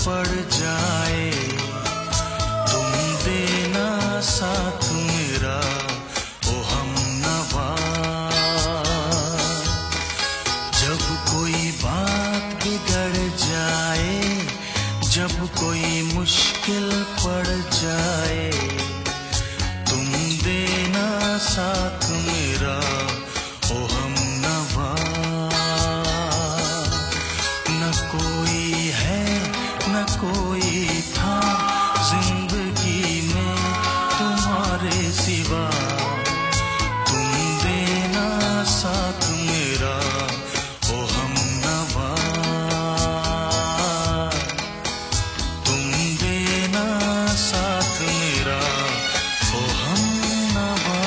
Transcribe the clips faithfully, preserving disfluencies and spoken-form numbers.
पड़ जाए, तुम देना साथ मेरा ओ हम नवा। जब कोई बात बिगड़ जाए, जब कोई मुश्किल पड़ जाए, तुम देना साथ मेरा ओ हम नवा। न कोई है न कोई था जिंदगी में तुम्हारे सिवा, तुम देना साथ मेरा ओ हम नवा। तुम देना साथ मेरा ओ हम नवा।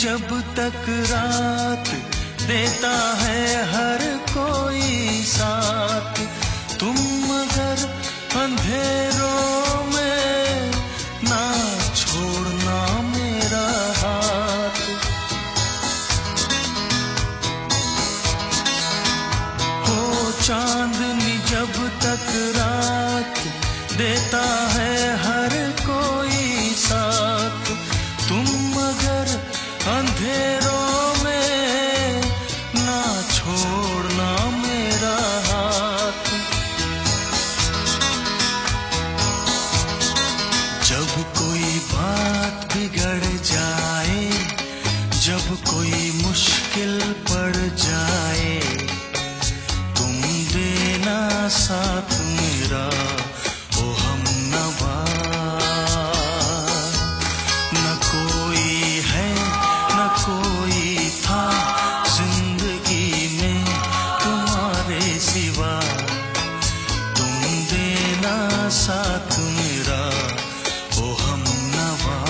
जब तक रात देता है हर कोई साथ, तुम अगर अंधेरों में ना छोड़ना मेरा हाथ। हो चांदनी जब तक रात देता है हर कोई साथ, तुम अगर अंधेरों में ना छोड़ना मेरा हाथ। जब कोई बात बिगड़ जाए, जब कोई मुश्किल पड़ जाए, तुम देना साथ मेरा ओ हम नवा। न कोई है न कोई था जिंदगी में तुम्हारे सिवा, तुम देना साथ मेरा ओ हम नवा।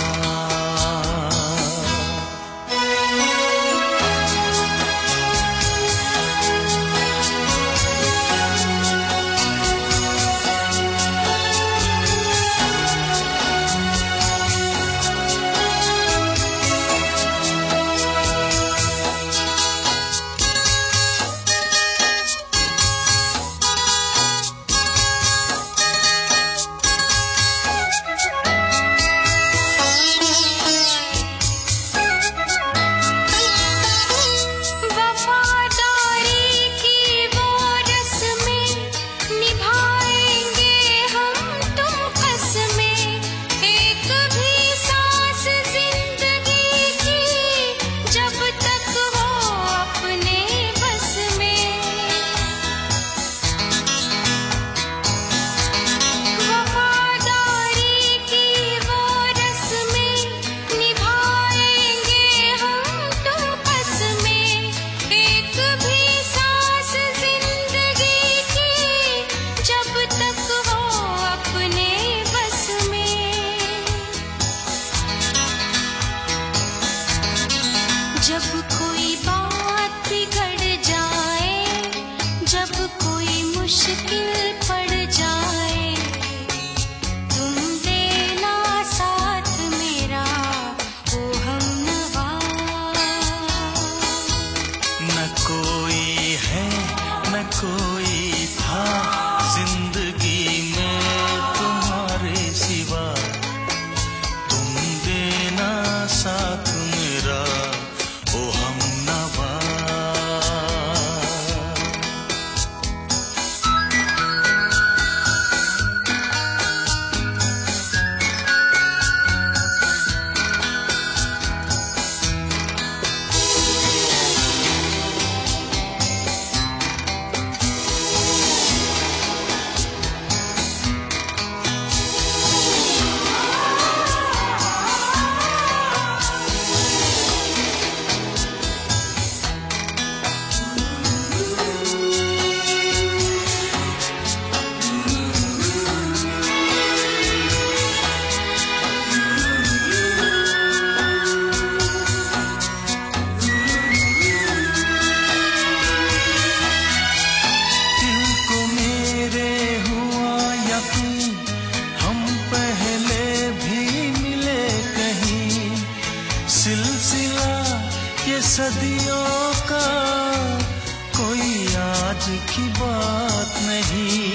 जब कोई बात बिगड़ जाए, जब कोई मुश्किल पड़ जाए, तुम देना साथ मेरा ओ हम नवा। न कोई है न कोई था जिंदगी में तुम्हारे सिवा, तुम देना साथ मेरा ओ हम नवा। बात नहीं।